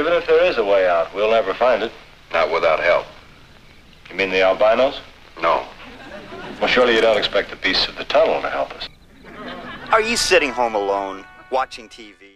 Even if there is a way out, we'll never find it. Not without help. You mean the albinos? No. Well, surely you don't expect the beasts of the tunnel to help us. Are you sitting home alone, watching TV?